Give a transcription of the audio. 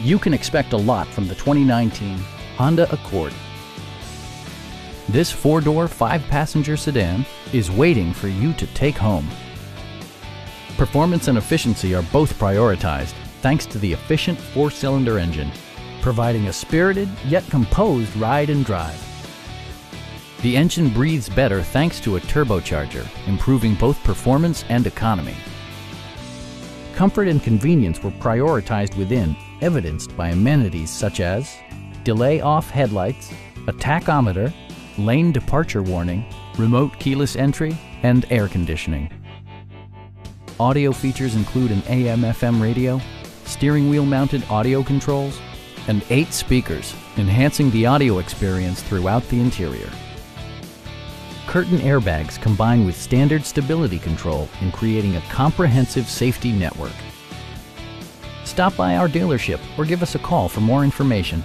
You can expect a lot from the 2019 Honda Accord. This 4-door, 5-passenger sedan is waiting for you to take home. Performance and efficiency are both prioritized thanks to the efficient 4-cylinder engine, providing a spirited yet composed ride and drive. The engine breathes better thanks to a turbocharger, improving both performance and economy. Comfort and convenience were prioritized within, evidenced by amenities such as delay-off headlights, a tachometer, lane departure warning, remote keyless entry, and air conditioning. Audio features include an AM/FM radio, steering wheel mounted audio controls, and 8 speakers, enhancing the audio experience throughout the interior. Curtain airbags combine with standard stability control in creating a comprehensive safety network. Stop by our dealership or give us a call for more information.